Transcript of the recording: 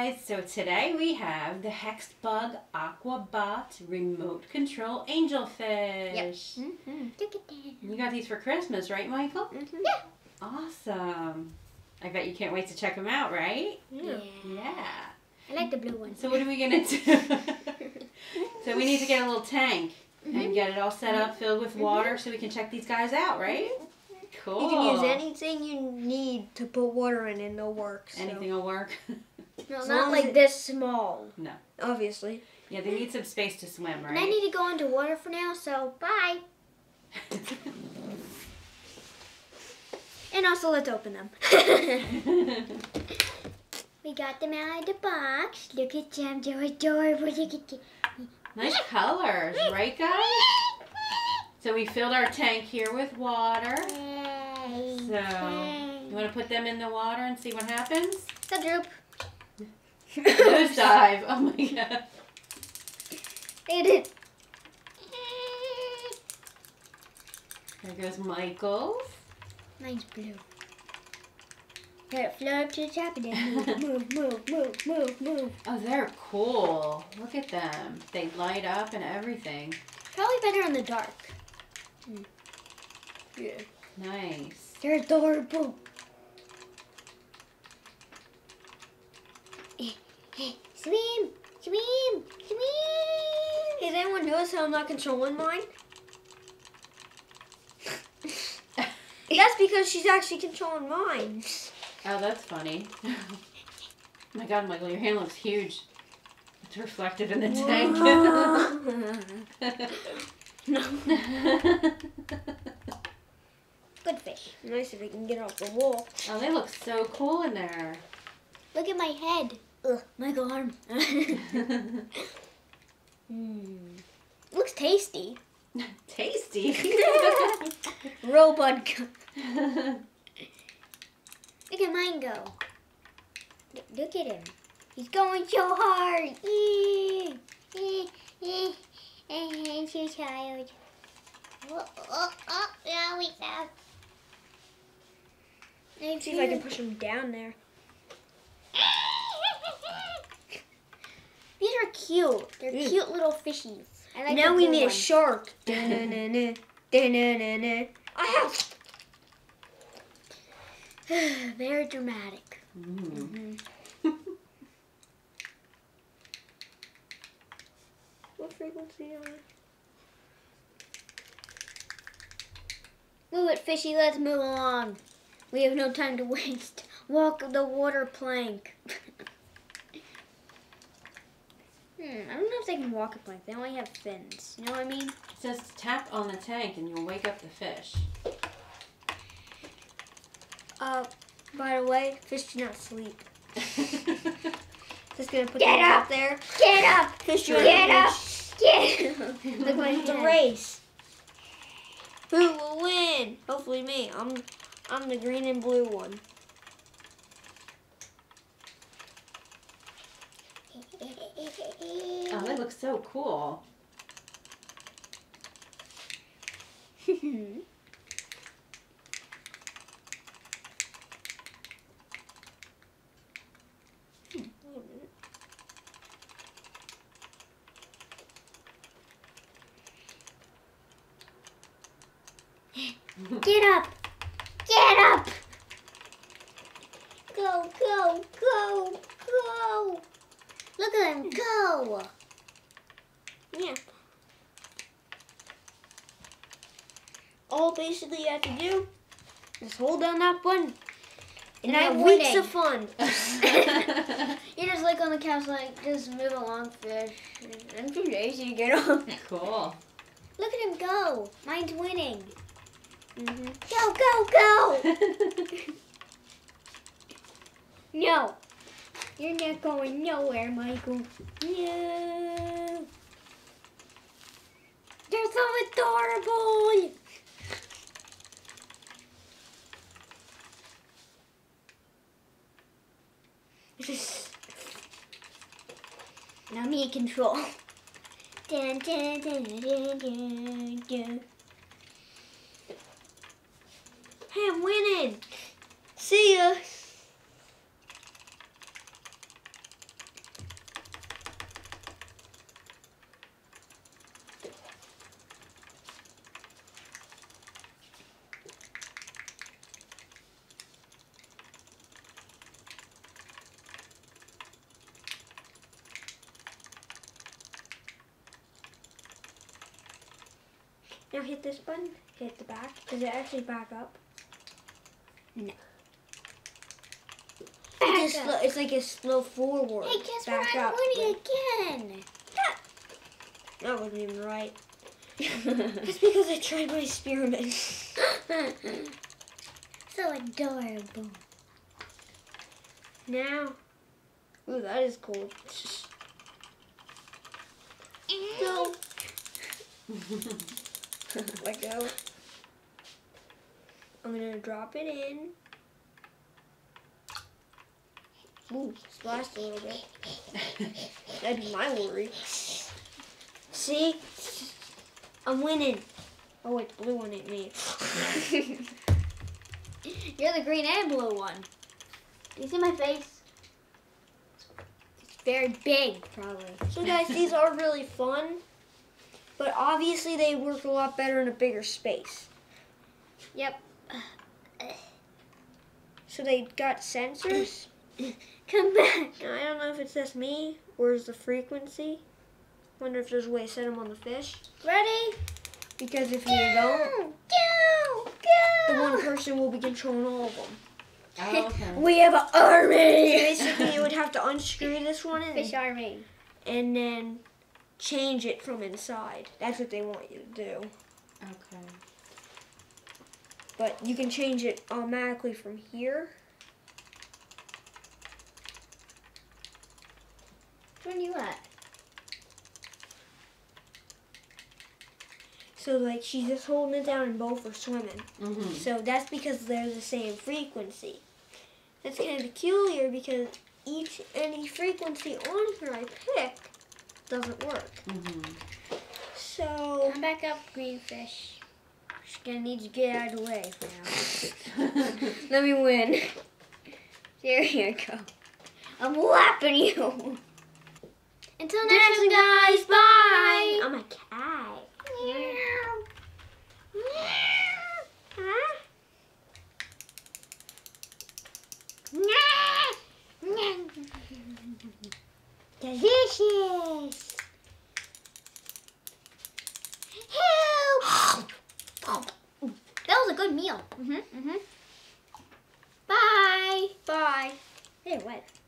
guys, so today we have the Hexbug AquaBot Remote Control Angelfish. Yep. Mm-hmm. You got these for Christmas, right, Michael? Mm-hmm. Yeah. Awesome. I bet you can't wait to check them out, right? Yeah. Yeah. I like the blue one. So what are we going to do? So we need to get a little tank and get it all set up, filled with water, so we can check these guys out, right? Cool. You can use anything you need to put water in and it'll work. So. Anything will work? No, not like this small. No. Obviously. Yeah, they need some space to swim, right? And I need to go into water for now, so bye. And also, let's open them. We got them out of the box. Look at them, they're adorable. Look at them. Nice colors, right, guys? So we filled our tank here with water. So, you want to put them in the water and see what happens? The droop. Nose dive. Oh my god. They did. There goes Michael's. Mine's blue. Let it float up to the top and then move, move, move, move, move. Oh, they're cool. Look at them. They light up and everything. Probably better in the dark. Mm. Yeah. Nice. They're adorable. Swim, swim, swim. Hey, does anyone notice how I'm not controlling mine? That's because she's actually controlling mine. Oh, that's funny. Oh my god, Michael, your hand looks huge. It's reflected in the tank. Good fish. Nice if we can get off the wall. Oh, they look so cool in there. Look at my head. Ugh, Michael Harmon. Looks tasty. Tasty? Robot. Look at Mango. Look at him. He's going so hard. I'm so tired. Oh, now he's out. Let's see if I can push him down there. These are cute. They're cute little fishies. I like now we need a shark. I have. Very dramatic. What frequency am I? Move it, fishy. Let's move along. We have no time to waste. Walk the water plank. I don't know if they can walk a plank. They only have fins. You know what I mean? It says tap on the tank and you'll wake up the fish. By the way, fish do not sleep. Just gonna put them up there. Get up! Fish do not sleep. Get up! Look like it's a race. Who will win? Hopefully me. I'm the green and blue one. Oh, that looks so cool. Get up! Get up! Go, go, go, go! Look at him go! Yeah. All basically you have to do is hold down that button. And I have weeks of fun. You just like on the couch like, just move along, fish. I'm too lazy to get on. Cool. Look at him go! Mine's winning. Go, go, go! No. You're not going nowhere, Michael. No. They're so adorable. Now me in control. Dun, dun, dun, dun, dun, dun. Hey, I'm winning. See ya. Now hit this button, hit the back. Does it actually back up? No. It's like a slow forward. Hey, guess back what? I'm winning again. That wasn't even right. That's because I tried my experiment. So adorable. Now, ooh, that is cool. No. Let go. I'm gonna drop it in. Ooh, splashed a little bit. That's my worry. See? I'm winning. Oh, it's blue one at me. You're the green and blue one. Do you see my face? It's very big, probably. So guys, these are really fun, but obviously they work a lot better in a bigger space. Yep. So they got sensors. Come back. I don't know if it's just me or is the frequency. Wonder if there's a way to set them on the fish. Ready? Because if you don't, the one person will be controlling all of them. Oh, okay. We have an army. Basically, you would have to unscrew this one in. Fish army. And then change it from inside. That's what they want you to do. Okay. But you can change it automatically from here. Which one you at? So, like, she's just holding it down and both are swimming. Mm-hmm. So that's because they're the same frequency. That's kind of peculiar because any frequency on here I pick doesn't work. Mm-hmm. So... Come back up, green fish. She's going to need to get out of the way for now. Let me win. There you go. I'm whapping you. Until next time, guys. Bye. I'm a cat. Meow. Meow. Huh? Delicious. Help. That was a good meal. Bye. Bye. Hey, what?